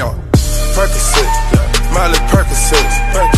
yo. Percocet, Miley Percocet.